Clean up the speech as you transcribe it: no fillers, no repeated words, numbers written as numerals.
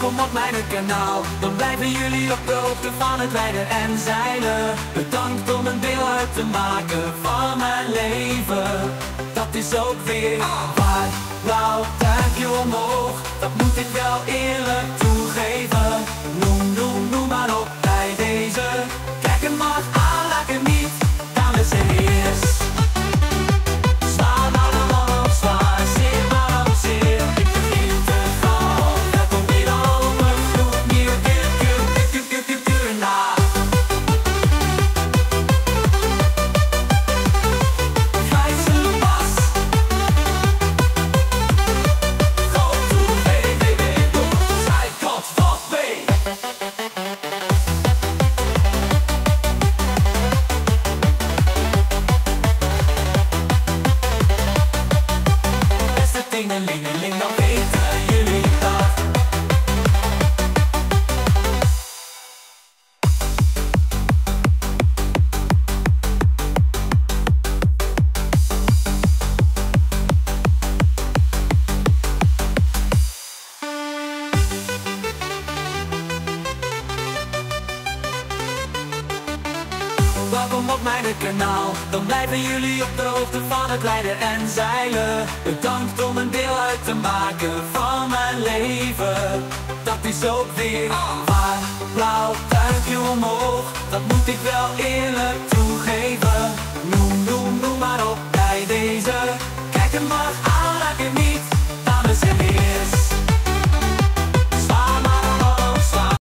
kom op mijn kanaal, dan blijven jullie op de hoogte van het rijden en zeilen. Bedankt om een deel uit te maken van mijn leven. Dat is ook weer waar. Blauw duimpje omhoog, dat moet ik wel eerlijk toegeven. Noem maar op bij deze. Kijk hem maar aan, laat hem niet, dames en heren. Tingelingeling, dan weten jullie dat. Welkom op mijn kanaal, dan blijven jullie op de hoogte van het rijden en zeilen. Bedankt om een deel uit te maken van mijn leven. Dat is ook weer waar. Blauw duimpje omhoog, dat moet ik wel eerlijk toegeven. Noem maar op.